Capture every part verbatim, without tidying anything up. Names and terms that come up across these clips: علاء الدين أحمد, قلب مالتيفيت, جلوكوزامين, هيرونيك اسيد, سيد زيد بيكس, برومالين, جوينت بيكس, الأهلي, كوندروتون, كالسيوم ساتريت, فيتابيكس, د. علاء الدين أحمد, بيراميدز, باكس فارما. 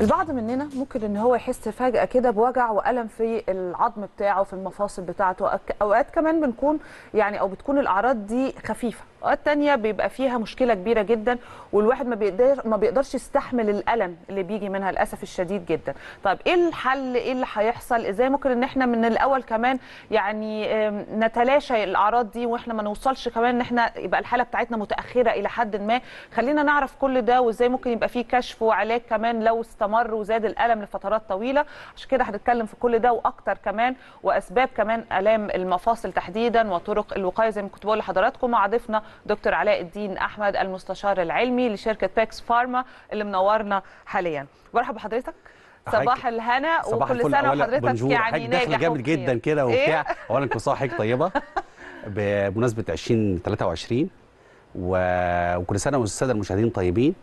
البعض مننا ممكن ان هو يحس فجأة كده بوجع وألم في العظم بتاعه، في المفاصل بتاعته. اوقات كمان بنكون يعني او بتكون الاعراض دي خفيفة، اوقات تانية بيبقى فيها مشكلة كبيرة جدا والواحد ما بيقدر ما بيقدرش يستحمل الألم اللي بيجي منها للاسف الشديد جدا. طب ايه الحل؟ ايه اللي هيحصل؟ ازاي ممكن ان احنا من الاول كمان يعني نتلاشى الاعراض دي واحنا ما نوصلش كمان ان احنا يبقى الحالة بتاعتنا متأخرة الى حد ما؟ خلينا نعرف كل ده وازاي ممكن يبقى فيه كشف وعلاج كمان لو مر وزاد الألم لفترات طويلة. عشان كده هنتكلم في كل ده وأكتر كمان، وأسباب كمان آلام المفاصل تحديدا وطرق الوقاية زي ما كنت بقول لحضراتكم، مع ضيفنا دكتور علاء الدين أحمد المستشار العلمي لشركة باكس فارما اللي منورنا حاليا. برحب بحضرتك، صباح الهنا وكل سنة وحضرتك يعني ناجح جامد جدا كده وبتاع. أولا كل سنة وحضرتك طيبة بمناسبة ألفين وثلاثة وعشرين، وكل سنة والسادة المشاهدين طيبين،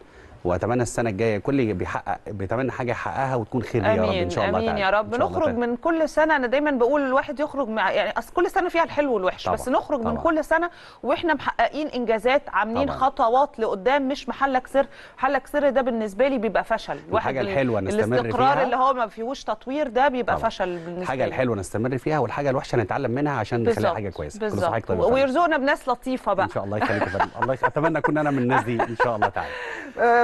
واتمنى السنه الجايه كل اللي بيحقق بيتمنى حاجه يحققها وتكون خير يا رب ان شاء الله. امين امين يا رب. نخرج من كل سنه، انا دايما بقول الواحد يخرج مع يعني اصل كل سنه فيها الحلو والوحش، بس نخرج طبعًا. من كل سنه واحنا محققين انجازات، عاملين خطوات لقدام، مش محلك سر. محلك سر ده بالنسبه لي بيبقى فشل. الحاجه الحلوه نستمر الاستقرار فيها، اللي هو ما فيهوش تطوير ده بيبقى طبعًا. فشل بالنسبه لي. الحاجه الحلوه نستمر فيها والحاجه الوحشه نتعلم منها عشان نخليها حاجه كويسه. كل صحه طيب ويرزقنا بناس لطيفه بقى ان شاء الله. يخليك الله، اتمنى اكون انا من الناس دي ان شاء الله تعالى.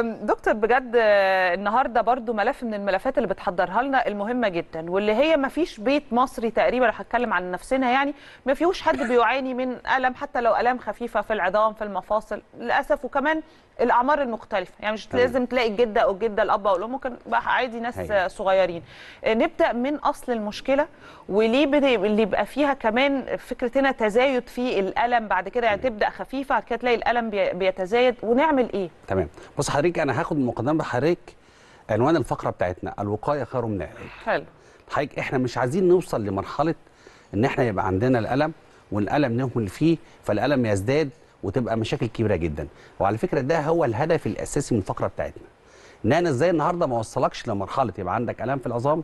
دكتور بجد النهارده برضو ملف من الملفات اللي بتحضرها لنا المهمه جدا، واللي هي ما فيش بيت مصري تقريبا، هتكلم عن نفسنا يعني، ما فيهوش حد بيعاني من الم حتى لو الام خفيفه في العظام في المفاصل للاسف. وكمان الاعمار المختلفه، يعني مش هي. لازم تلاقي الجده او الجده الاب او الام، ممكن بقى عادي ناس هي. صغيرين. نبدا من اصل المشكله وليه اللي بيبقى فيها كمان فكرتنا تزايد في الالم بعد كده، يعني تبدا خفيفه بعد كده تلاقي الالم بيتزايد، ونعمل ايه؟ تمام. بص حضرتك، انا هاخد مقدمه بحضرتك عنوان الفقره بتاعتنا الوقايه خير من العلاج. حلو حضرتك، احنا مش عايزين نوصل لمرحله ان احنا يبقى عندنا الالم والالم نهمل فيه فالالم يزداد وتبقى مشاكل كبيره جدا. وعلى فكره ده هو الهدف الاساسي من الفقره بتاعتنا، ان انا ازاي النهارده ما اوصلكش لمرحله يبقى عندك الام في العظام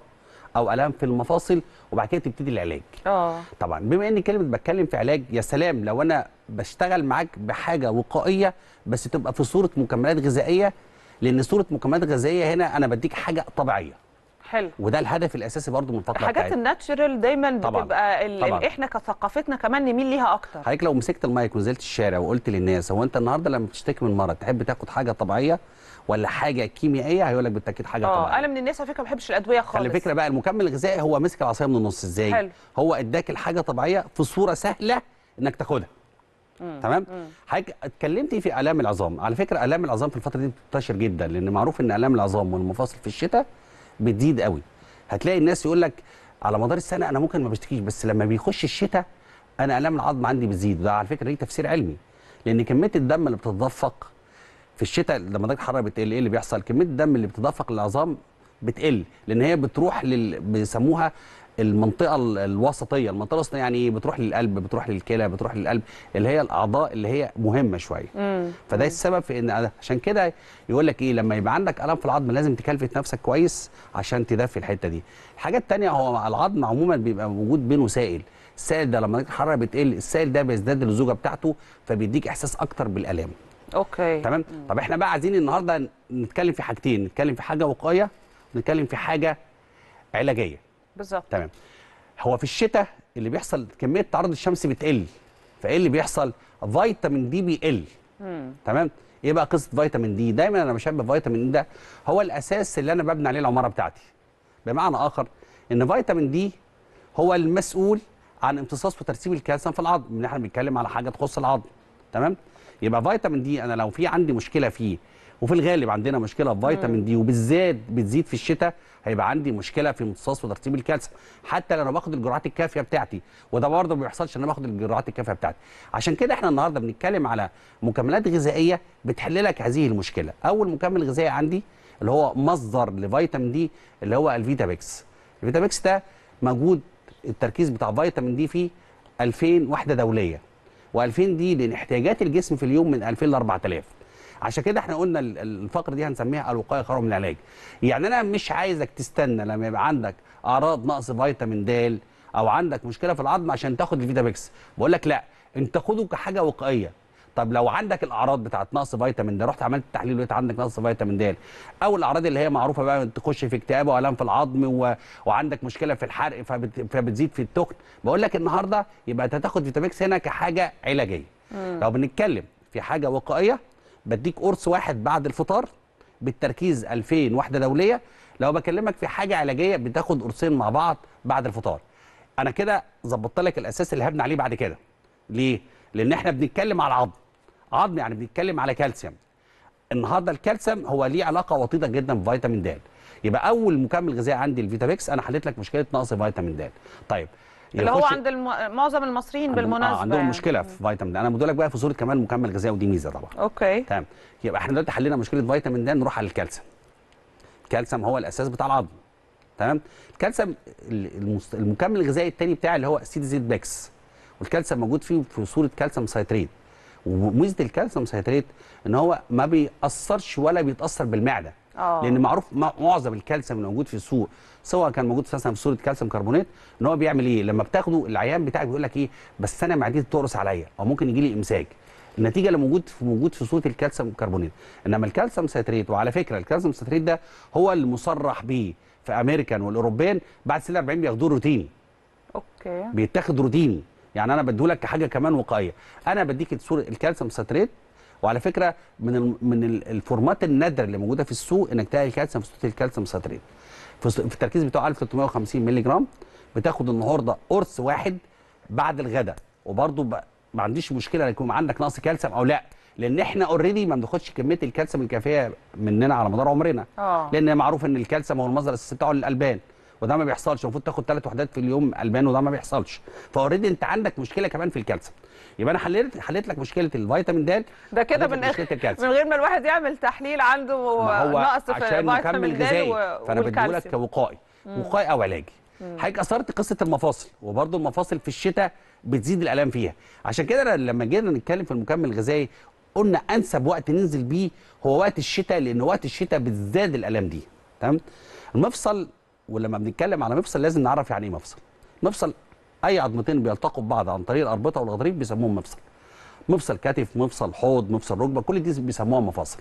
او الام في المفاصل وبعد كده تبتدي العلاج. اه طبعا بما ان كلمه بتكلم في علاج، يا سلام لو انا بشتغل معاك بحاجه وقائيه بس تبقى في صوره مكملات غذائيه، لان صوره مكملات غذائيه هنا انا بديك حاجه طبيعيه. حلو. وده الهدف الاساسي برضو من الفقره بتاعتنا. الحاجات الناتشرال دايما بتبقى ال... ال... احنا كثقافتنا كمان نميل ليها اكتر. حضرتك لو مسكت المايك ونزلت الشارع وقلت للناس هو انت النهارده لما بتشتكي من مرض تحب تاخد حاجه طبيعيه ولا حاجه كيميائيه؟ هيقول لك بالتاكيد حاجه طبيعيه. اه انا من الناس على فكره ما بحبش الادويه خالص. على فكره بقى المكمل الغذائي هو مسك العصايه من النص ازاي؟ حلو. هو اداك الحاجه طبيعيه في صوره سهله انك تاخدها. مم. تمام. حضرتك اتكلمتي في الام العظام، على فكره الام العظام في الفتره دي بتنتشر جدا، لان معروف ان الام العظام والمفاصل في الشتاء بتزيد قوي. هتلاقي الناس يقول لك على مدار السنه انا ممكن ما بشتكيش، بس لما بيخش الشتاء انا الام العظم عندي بتزيد. ده على فكره ليه تفسير علمي، لان كميه الدم اللي بتتدفق في الشتاء لما درجه الحراره بتقل ايه اللي بيحصل؟ كميه الدم اللي بتتدفق للعظام بتقل، لان هي بتروح لل بيسموها المنطقه الوسطيه. المنطقه الوسطيه يعني بتروح للقلب، بتروح للكلى، بتروح للقلب اللي هي الاعضاء اللي هي مهمه شويه. فده مم. السبب في ان عشان كده يقول لك ايه، لما يبقى عندك الم في العظم لازم تكلفت نفسك كويس عشان تدفي الحته دي. الحاجه الثانيه، هو العظم عموما بيبقى موجود بينه سائل، السائل ده لما الحراره بتقل السائل ده بيزداد اللزوجه بتاعته فبيديك احساس اكتر بالالام. اوكي تمام. مم. طب احنا بقى عايزين النهارده نتكلم في حاجتين، نتكلم في حاجه وقايه ونتكلم في حاجه علاجيه. بالظبط تمام. هو في الشتاء اللي بيحصل كميه تعرض الشمس بتقل، فايه اللي بيحصل؟ فيتامين دي بيقل. مم. تمام. ايه بقى قصه فيتامين دي؟ دايما انا بشبه فيتامين دي ده هو الاساس اللي انا ببني عليه العماره بتاعتي. بمعنى اخر ان فيتامين دي هو المسؤول عن امتصاص وترسيب الكالسيوم في العظم، ان احنا بنتكلم على حاجه تخص العظم. تمام. يبقى فيتامين دي انا لو في عندي مشكله فيه، وفي الغالب عندنا مشكله في فيتامين دي وبالذات بتزيد في الشتاء، هيبقى عندي مشكله في امتصاص وترتيب الكالسيوم حتى لو انا باخد الجرعات الكافيه بتاعتي، وده برضه ما بيحصلش ان انا باخد الجرعات الكافيه بتاعتي. عشان كده احنا النهارده بنتكلم على مكملات غذائيه بتحل لك هذه المشكله. اول مكمل غذائي عندي اللي هو مصدر لفيتامين دي اللي هو الفيتابيكس. الفيتابيكس ده موجود التركيز بتاع فيتامين دي فيه ألفين وحده دوليه، و2000 دي لان احتياجات الجسم في اليوم من ألفين ل أربعة آلاف. عشان كده احنا قلنا الفقره دي هنسميها الوقايه خير من العلاج. يعني انا مش عايزك تستنى لما يبقى عندك اعراض نقص فيتامين د او عندك مشكله في العظم عشان تاخد الفيتابيكس. بقول لك لا، انت خده كحاجه وقائيه. طب لو عندك الاعراض بتاعت نقص فيتامين ده، رحت عملت تحليل ولقيت عندك نقص فيتامين د، او الاعراض اللي هي معروفه بقى تخش في اكتئاب والام في العظم و... وعندك مشكله في الحرق فبت... فبتزيد في التخن، بقول لك النهارده يبقى انت هتاخد فيتاميكس هنا كحاجه علاجيه. مم. لو بنتكلم في حاجه وقائيه، بديك قرص واحد بعد الفطار بالتركيز ألفين وحده دوليه. لو بكلمك في حاجه علاجيه بتاخد قرصين مع بعض بعد الفطار. انا كده ظبطت لك الاساس اللي هبني عليه بعد كده. ليه؟ لان احنا بنتكلم على العظم. عظم يعني بنتكلم على كالسيوم. النهارده الكالسيوم هو ليه علاقه وطيده جدا بفيتامين د. يبقى اول مكمل غذائي عندي الفيتاميكس، انا حليت لك مشكله نقص فيتامين د. طيب اللي هو عند الم... معظم المصريين عند... بالمناسبه آه عندهم يعني مشكله في فيتامين د. انا بدي لك بقى في صوره كمان مكمل غذائي ودي ميزه طبعا. اوكي تمام. يبقى احنا دلوقتي حلينا مشكله فيتامين د، نروح على الكالسيوم. الكالسيوم هو الاساس بتاع العظم. تمام. الكالسيوم المست... المكمل الغذائي الثاني بتاعي اللي هو سيد زيد بيكس، والكالسيوم موجود فيه في صوره كالسيوم سايتريت. وميزه الكالسيوم سايتريت ان هو ما بيأثرش ولا بيتاثر بالمعده. أوه. لان معروف معظم الكالسيوم اللي موجود في السوق، سواء كان موجود مثلا في صوره كالسيوم كربونات، ان هو بيعمل ايه؟ لما بتاخده العيان بتاعك بيقول لك ايه؟ بس انا معدتي بتقرص عليا او ممكن يجي لي امساك. النتيجه اللي موجود في موجود في صوره الكالسيوم كربونات. انما الكالسيوم ساتريت، وعلى فكره الكالسيوم ساتريت ده هو اللي مصرح بيه في امريكان والاوروبيان بعد سن أربعين بياخدوه روتيني. اوكي. بيتاخد روتيني، يعني انا بديهولك كحاجه كمان وقائيه. انا بديك صوره الكالسيوم ساتريت، وعلى فكره من من الفورمات النادره اللي موجوده في السوق انك تلاقي الكالسيوم في صوره الكالسيوم ساتريت. في التركيز بتاعه ألف وثلاثمائة وخمسين مللي جرام، بتاخد النهارده قرص واحد بعد الغداء. وبرده ما عنديش مشكله يكون عندك نقص كالسيوم او لا، لان احنا اوريدي ما بناخدش كميه الكالسيوم الكافيه مننا على مدار عمرنا. أوه. لان معروف ان الكالسيوم هو المصدر الاساسي بتاعه للالبان، وده ما بيحصلش. المفروض تاخد ثلاث وحدات في اليوم البان، وده ما بيحصلش. فاوريدي انت عندك مشكله كمان في الكالسيوم. يبقى انا حليت حليت لك مشكله الفيتامين د ده كده من غير ما الواحد يعمل تحليل عنده نقص في الفيتامين د و... فانا بديه لك كوقائي، وقائي او علاجي. حضرتك اثرت قصه المفاصل، وبرده المفاصل في الشتاء بتزيد الالام فيها. عشان كده لما جينا نتكلم في المكمل الغذائي قلنا انسب وقت ننزل بيه هو وقت الشتاء، لان وقت الشتاء بتزداد الالام دي. تمام. المفصل، ولما بنتكلم على مفصل لازم نعرف يعني ايه مفصل. مفصل اي عظمتين بيلتقوا ببعض عن طريق الاربطه والغضاريف بيسموهم مفصل. مفصل كتف، مفصل حوض، مفصل ركبه، كل دي بيسموها مفاصل.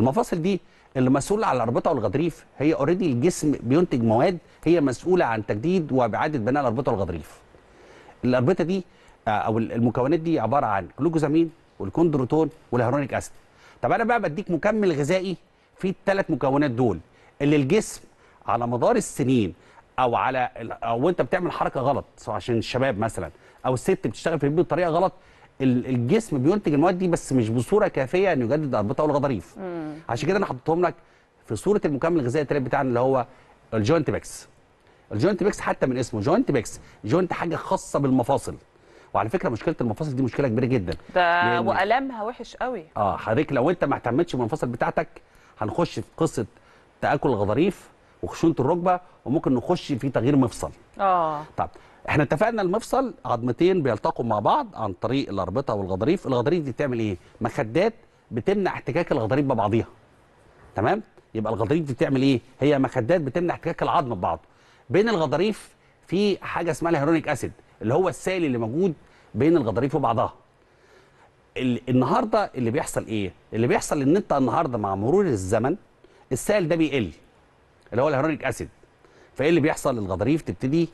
المفاصل دي اللي مسؤوله على الاربطه والغضاريف، هي اوريدي الجسم بينتج مواد هي مسؤوله عن تجديد واعاده بناء الاربطه والغضاريف. الاربطه دي او المكونات دي عباره عن جلوكوزامين والكوندروتون والهيرونيك اسيد. طب انا بقى بديك مكمل غذائي فيه الثلاث مكونات دول اللي الجسم على مدار السنين او على او انت بتعمل حركه غلط عشان الشباب مثلا، او الست بتشتغل في البيت بطريقه غلط، الجسم بينتج المواد دي بس مش بصوره كافيه ان يجدد الاربطه والغضاريف. عشان كده انا حطيتهم لك في صوره المكمل الغذائي التالت بتاعنا اللي هو الجوينت بيكس. الجوينت بيكس حتى من اسمه جوينت بيكس، جوينت حاجه خاصه بالمفاصل. وعلى فكره مشكله المفاصل دي مشكله كبيره جدا، ده والامها وحش قوي. اه حضرتك لو انت ما اهتمتش بالمفاصل بتاعتك هنخش في قصه تاكل الغضاريف وخشونه الركبه، وممكن نخش في تغيير مفصل. اه طب احنا اتفقنا المفصل عظمتين بيلتقوا مع بعض عن طريق الاربطه والغضاريف. الغضاريف دي بتعمل ايه؟ مخدات بتمنع احتكاك الغضاريف ببعضيها. تمام. يبقى الغضاريف دي بتعمل ايه؟ هي مخدات بتمنع احتكاك العظم ببعضه. بين الغضاريف في حاجه اسمها الهيرونيك اسيد اللي هو السائل اللي موجود بين الغضاريف وبعضها. النهارده اللي بيحصل ايه؟ اللي بيحصل ان انت النهارده مع مرور الزمن السائل ده بيقل اللي هو الهيرونيك اسيد. فايه اللي بيحصل؟ الغضاريف تبتدي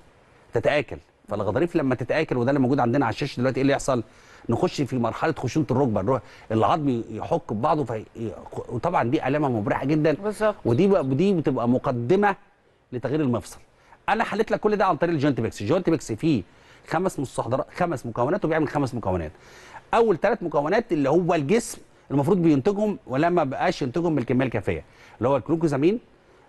تتاكل. فالغضاريف لما تتاكل، وده اللي موجود عندنا على الشاشه دلوقتي، ايه اللي يحصل؟ نخش في مرحله خشونه الركبه، العظم يحك ببعضه في... وطبعا دي الامه مبرحه جدا. بالظبط. ودي ودي بتبقى مقدمه لتغيير المفصل. انا حليت لك كل ده عن طريق الجوينت بيكس. الجوينت بيكس فيه خمس مستحضرات، خمس مكونات، وبيعمل خمس مكونات. اول ثلاث مكونات اللي هو الجسم المفروض بينتجهم ولما بقاش ينتجهم بالكميه الكافيه، اللي هو الجلوكوزامين.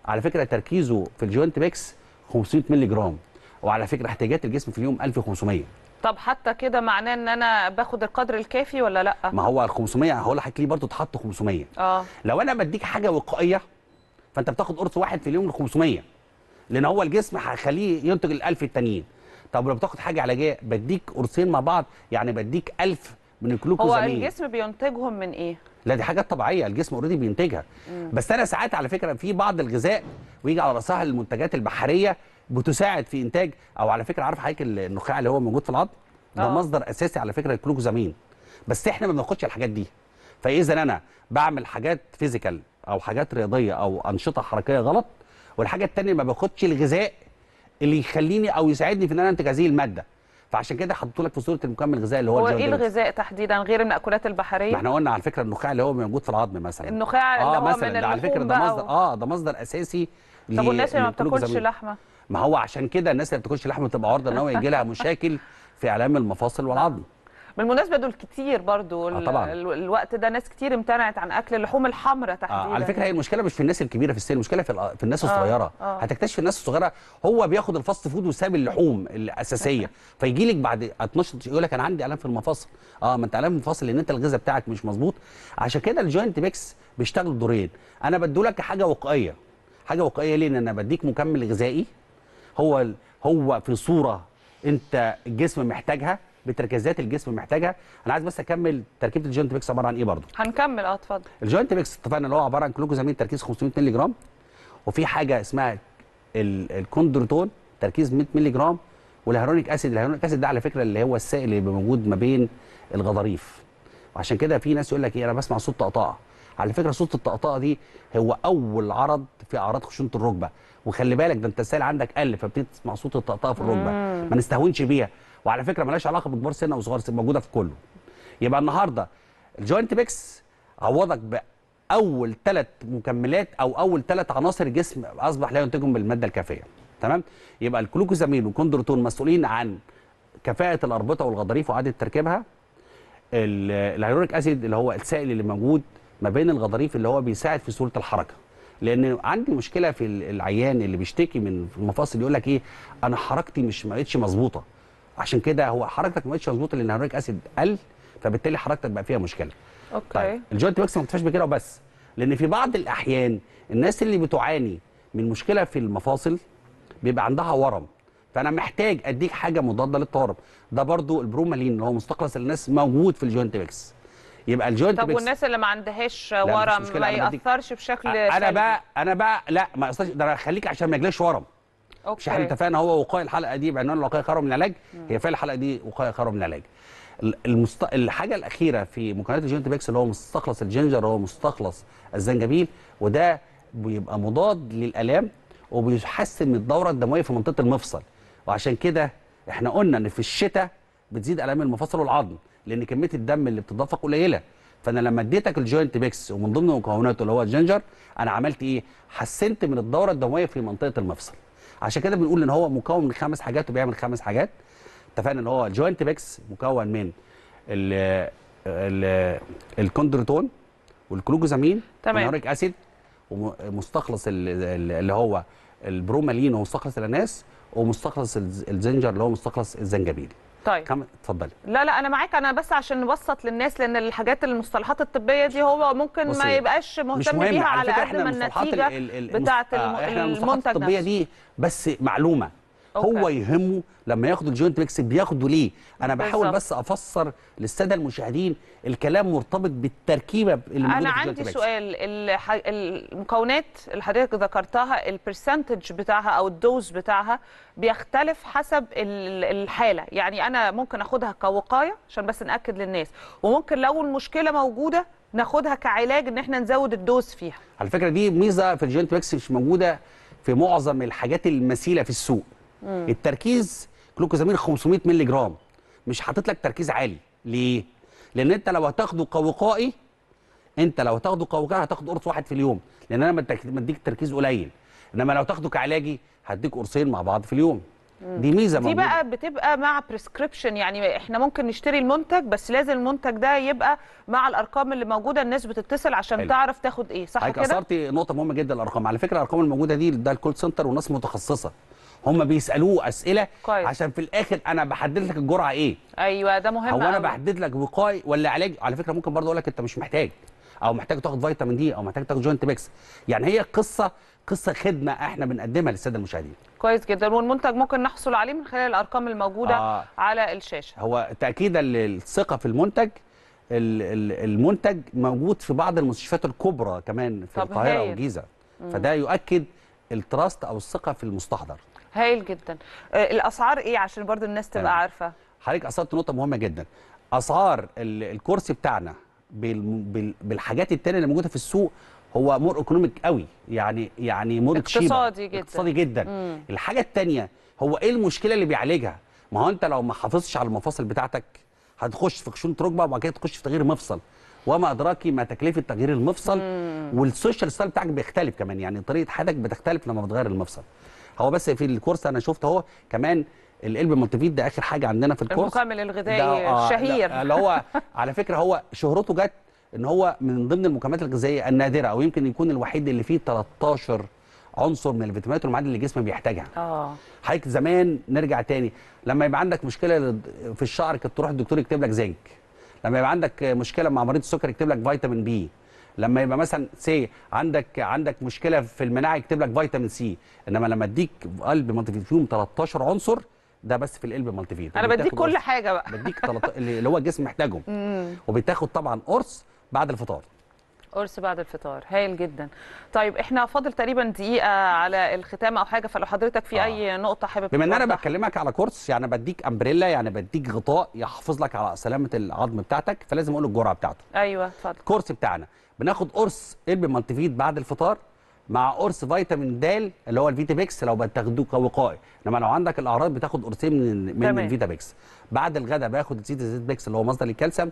على فكره تركيزه في الجوينت بيكس خمسمائة مللي جرام، وعلى فكره احتياجات الجسم في اليوم ألف وخمسمائة. طب حتى كده معناه ان انا باخد القدر الكافي ولا لا؟ ما هو ال خمسمائة هقول لحضرتك ليه برضه اتحط خمسمائة. اه لو انا بديك حاجه وقائيه فانت بتاخد قرص واحد في اليوم ل خمسمائة، لان هو الجسم هيخليه ينتج ال ألف التانيين. طب لو بتاخد حاجه علاجيه بديك قرصين مع بعض، يعني بديك ألف من الجلوكوزامين. هو الجسم بينتجهم من ايه؟ لا دي حاجات طبيعيه الجسم اوريدي بينتجها. مم. بس انا ساعات على فكره في بعض الغذاء ويجي على راسها المنتجات البحريه بتساعد في انتاج، او على فكره عارف حضرتك النخاع اللي هو موجود في العظم ده مصدر اساسي على فكره الجلوكوزامين. بس احنا ما بناخدش الحاجات دي. فاذا انا بعمل حاجات فيزيكال او حاجات رياضيه او انشطه حركيه غلط، والحاجه الثانيه ما باخدش الغذاء اللي يخليني او يساعدني في ان انا انتج هذه الماده. فعشان كده حطيت لك في صوره المكمل الغذائي اللي هو هو ايه الغذاء تحديدا غير المأكولات البحريه؟ ما احنا قلنا على فكره النخاع اللي هو موجود في العظم مثلا، النخاع آه اللي هو مثلا من على فكره ده مصدر و... اه ده مصدر اساسي. طب والناس اللي ما بتاكلش لحمه؟ ما هو عشان كده الناس اللي ما بتاكلش لحمه بتبقى عرضه ان هو يجي لها مشاكل في اعلام المفاصل والعظم. بالمناسبه دول كتير برضو آه الوقت ده ناس كتير امتنعت عن اكل اللحوم الحمراء تحديدا. آه على فكره هي المشكله مش في الناس الكبيره في السن، المشكله في, في الناس الصغيره. آه آه هتكتشف الناس الصغيره هو بياخد الفاست فود وساب اللحوم الاساسيه فيجي لك بعد اتناشر يقول لك انا عندي الام في المفاصل. اه ما انت الام في المفاصل لان انت الغذاء بتاعك مش مظبوط. عشان كده الجوينت ميكس بيشتغلوا دورين، انا بديلك حاجه وقائيه. حاجه وقائيه ليه؟ ان انا بديك مكمل غذائي هو هو في صوره انت الجسم محتاجها بتركيزات الجسم محتاجها. انا عايز بس اكمل تركيبه الجوينت ميكس عباره عن ايه برضه؟ هنكمل اه اتفضل. الجوينت ميكس اتفقنا اللي هو عباره عن جلوكوزامين تركيز خمسمية مللي جرام، وفي حاجه اسمها الكوندروتون تركيز مية مللي جرام، والهيرونيك اسيد. الهيرونيك اسيد ده على فكره اللي هو السائل اللي بيبقى موجود ما بين الغضاريف. وعشان كده في ناس يقول لك ايه انا بسمع صوت طقطقه. على فكره صوت الطقطقه دي هو اول عرض في اعراض خشونه الركبه، وخلي بالك ده انت السائل عندك قل فبتسمع صوت الطقطقه في الركبه. ما نستهونش بيها، وعلى فكره مالهاش علاقه بكبار سن او صغار سن، موجوده في كله. يبقى النهارده الجوينت ميكس عوضك باول ثلاث مكملات او اول ثلاث عناصر جسم اصبح لا ينتجهم بالماده الكافيه. تمام؟ يبقى الجلوكوزامين والكوندروتون مسؤولين عن كفاءه الاربطه والغضاريف وعاده تركيبها. الهيرونيك اسيد اللي هو السائل اللي موجود ما بين الغضاريف اللي هو بيساعد في سهوله الحركه. لان عندي مشكله في العيان اللي بيشتكي من المفاصل يقول لك ايه انا حركتي مش ما بقتش مظبوطه. عشان كده هو حركتك ما بقتش مظبوطه لان الهيرونيك اسيد قل فبالتالي حركتك بقى فيها مشكله. اوكي. طيب الجوينت ميكس ما بتكتفيش بكده وبس، لان في بعض الاحيان الناس اللي بتعاني من مشكله في المفاصل بيبقى عندها ورم، فانا محتاج اديك حاجه مضاده للتورم. ده برضو البرومالين اللي هو مستقلص الناس موجود في الجوينت ميكس. يبقى الجوينت ميكس. طب والناس اللي ما عندهاش ورم ما ياثرش بشكل انا سلبي. بقى انا بقى لا ما ياثرش، ده انا هخليك عشان ما يجيلكش ورم. أوكي. مش احنا اتفقنا هو وقايه الحلقه دي بعنوان وقايه خير من العلاج؟ هي فعلا الحلقه دي وقايه خير من العلاج. المست... الحاجه الاخيره في مكونات الجوينت ميكس اللي هو مستخلص الجنجر هو مستخلص الزنجبيل، وده بيبقى مضاد للالام وبيحسن من الدوره الدمويه في منطقه المفصل. وعشان كده احنا قلنا ان في الشتاء بتزيد الام المفاصل والعظم لان كميه الدم اللي بتضاف قليله. فانا لما اديتك الجوينت ميكس ومن ضمن مكوناته اللي هو الجنجر انا عملت ايه؟ حسنت من الدوره الدمويه في منطقه المفصل. عشان كده بنقول ان هو مكون من خمس حاجات وبيعمل خمس حاجات. اتفقنا ان هو الجوينت ميكس مكون من ال ال الكوندروتون والكلوجوزامين والهيرونيك اسيد ومستخلص اللي هو البرومالين ومستخلص الاناناس ومستخلص الزنجر اللي هو مستخلص الزنجبيل. طيب اتفضلي. لا لا انا معاك، انا بس عشان نبسط للناس لان الحاجات المصطلحات الطبيه دي هو ممكن ما يبقاش مهتم بيها على قد ما النتيجه بتاعه المنتج الطبيه دي بس معلومه. أوكي. هو يهمه لما ياخد الجوينت ميكس بياخده ليه؟ انا بحاول بالزبط. بس افسر للساده المشاهدين الكلام مرتبط بالتركيبه اللي انا عندي ميكس. سؤال الح... المكونات اللي حضرتك ذكرتها البرسنتج بتاعها او الدوز بتاعها بيختلف حسب الحاله، يعني انا ممكن اخدها كوقايه عشان بس ناكد للناس، وممكن لو المشكله موجوده ناخدها كعلاج ان احنا نزود الدوز فيها. على فكره دي ميزه في الجوينت ميكس مش موجوده في معظم الحاجات المثيله في السوق. التركيز جلوكوزامين خمسمية مللي جرام مش حاطط لك تركيز عالي. ليه؟ لان انت لو هتاخده كوقائي انت لو هتاخده كوقائي هتاخد قرص واحد في اليوم لان انا مديك تركيز قليل، انما لو تاخده كعلاجي هديك قرصين مع بعض في اليوم. دي ميزه موجوده. دي بقى بتبقى مع بريسكريبشن، يعني احنا ممكن نشتري المنتج بس لازم المنتج ده يبقى مع الارقام اللي موجوده الناس بتتصل عشان حلو. تعرف تاخد ايه، صح كده؟ اثرتي نقطه مهمه جدا الارقام، على فكره الارقام الموجوده دي ده الكول سنتر وناس متخصصه هم بيسالوه اسئله كويس. عشان في الاخر انا بحدد لك الجرعه ايه. ايوه ده مهم. هو انا بحدد لك وقائي ولا علاج؟ على فكره ممكن برضه اقول لك انت مش محتاج او محتاج تاخد فيتامين دي او محتاج تاخد جوينت ميكس. يعني هي قصه قصه خدمه احنا بنقدمها للساده المشاهدين. كويس جدا، والمنتج ممكن نحصل عليه من خلال الارقام الموجوده آه. على الشاشه. هو تاكيدا للثقه في المنتج، المنتج موجود في بعض المستشفيات الكبرى كمان في القاهره والجيزه، فده يؤكد التراست او الثقه في المستحضر. هايل جدا. الاسعار ايه عشان برضو الناس تبقى عارفه؟ حضرتك اثرت نقطه مهمه جدا. اسعار الكرسي بتاعنا بالحاجات التانية اللي موجوده في السوق هو مور ايكونوميك قوي، يعني يعني مور اقتصادي جدا اقتصادي جدا. مم. الحاجه التانية هو ايه المشكله اللي بيعالجها؟ ما هو انت لو ما حافظتش على المفاصل بتاعتك هتخش في خشونه ركبه وبعد كده تخش في تغيير مفصل، وما ادراكي ما تكلفه تغيير المفصل. مم. والسوشيال ستايل بتاعك بيختلف كمان، يعني طريقه حياتك بتختلف لما بتغير المفصل. هو بس في الكرسي انا شفت اهو كمان القلب المالتيفيت ده اخر حاجه عندنا في الكورس، المكمل الغذائي الشهير اللي هو على فكره هو شهرته جت ان هو من ضمن المكملات الغذائيه النادره، او يمكن يكون الوحيد اللي فيه ثلاثة عشر عنصر من الفيتامينات والمعادن اللي الجسم بيحتاجها. اه حضرتك زمان نرجع تاني لما يبقى عندك مشكله في الشعر كنت تروح الدكتور يكتب لك زنك، لما يبقى عندك مشكله مع مريض السكر يكتب لك فيتامين بي، لما يبقى مثلا سي عندك عندك مشكله في المناعه يكتب لك فيتامين سي، انما لما اديك قلب مالتيفيت فيهم ثلاثة عشر عنصر ده بس في القلب مالتيفيت. انا بديك كل قرص. حاجه بقى بديك تلط... اللي هو الجسم محتاجهم. وبتاخد طبعا قرص بعد الفطار، قرص بعد الفطار. هايل جدا. طيب احنا فاضل تقريبا دقيقه على الختام او حاجه، فلو حضرتك في آه. اي نقطه حابب بما ان انا بكلمك على قرص، يعني بديك امبريلا، يعني بديك غطاء يحافظ لك على سلامه العظم بتاعتك، فلازم اقول الجرعه بتاعته. ايوه اتفضل. القرص بتاعنا بناخد قرص قلب مالتيفيت بعد الفطار مع قرص فيتامين د اللي هو الفيتابيكس لو بتاخدوه كوقائي، انما لو عندك الاعراض بتاخد قرصين من من الفيتابيكس. بعد الغداء باخد زيت الزيت بيكس اللي هو مصدر للكالسيوم.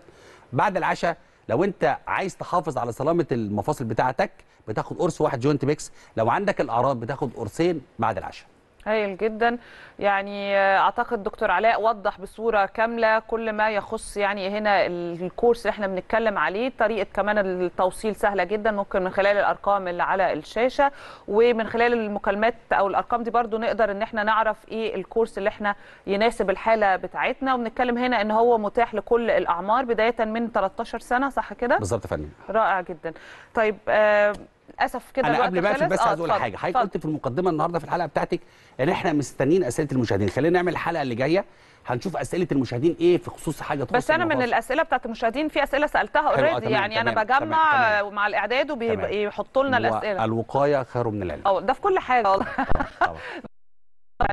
بعد العشاء لو انت عايز تحافظ على سلامه المفاصل بتاعتك بتاخد قرص واحد جوينت بيكس، لو عندك الاعراض بتاخد قرصين بعد العشاء. هايل جدا. يعني اعتقد دكتور علاء وضح بصوره كامله كل ما يخص يعني هنا الكورس اللي احنا بنتكلم عليه، طريقه كمان التوصيل سهله جدا ممكن من خلال الارقام اللي على الشاشه، ومن خلال المكالمات او الارقام دي برضو نقدر ان احنا نعرف ايه الكورس اللي احنا يناسب الحاله بتاعتنا. وبنتكلم هنا ان هو متاح لكل الاعمار بدايه من ثلاثة عشر سنه، صح كده؟ بالظبط يا فندم. رائع جدا. طيب آه للاسف كده انا قبل ما اقفل بس عايز اقول حاجه، حضرتك قلت في المقدمه النهارده في الحلقه بتاعتك ان احنا مستنيين اسئله المشاهدين، خلينا نعمل الحلقه اللي جايه هنشوف اسئله المشاهدين ايه في خصوص حاجه تخص بس انا المفاصل. من الاسئله بتاعت المشاهدين في اسئله سالتها اوريدي، يعني تمام انا بجمع تمام تمام مع الاعداد وبيحطوا لنا الاسئله. الوقايه خير من العلاج. اه ده في كل حاجه والله.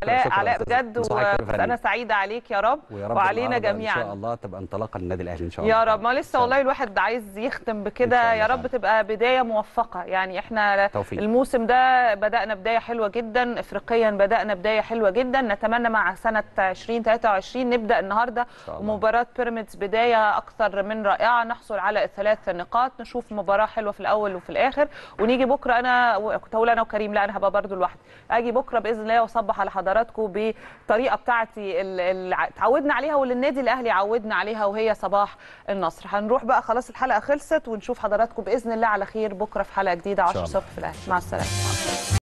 علاء علاء بجد وانا سعيده عليك يا رب وعلينا جميعا. ان شاء الله تبقى انطلاقه للنادي الاهلي ان شاء الله. يا رب. ما لسه والله الواحد عايز يختم بكده، يا رب تبقى بدايه موفقه. يعني احنا توفيق. الموسم ده بدانا بدايه حلوه جدا، افريقيا بدانا بدايه حلوه جدا، نتمنى مع سنه ألفين وثلاثة وعشرين نبدا النهارده مباراه بيراميدز بدايه اكثر من رائعه، نحصل على الثلاث نقاط، نشوف مباراه حلوه في الاول وفي الاخر، ونيجي بكره انا كنت اقول انا وكريم لا انا هبقى برده لوحدي، اجي بكره باذن الله واصبح على حضراتكم بالطريقه بتاعتي اللي اتعودنا عليها واللي النادي الاهلي عودنا عليها وهي صباح النصر. هنروح بقى خلاص، الحلقه خلصت، ونشوف حضراتكم باذن الله على خير بكره في حلقه جديده عشرة صفر في الاهلي. مع السلامه.